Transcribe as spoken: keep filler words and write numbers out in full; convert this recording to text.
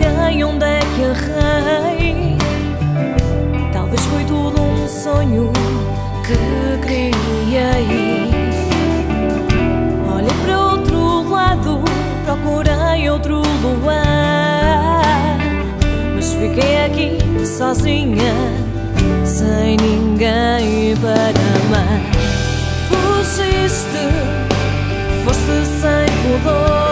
olhei onde é que errei. Talvez foi tudo um sonho que criei. Olhei para outro lado, procurei outro luar, mas fiquei aqui sozinha, sem ninguém para amar. Fugiste, foste sem pudor.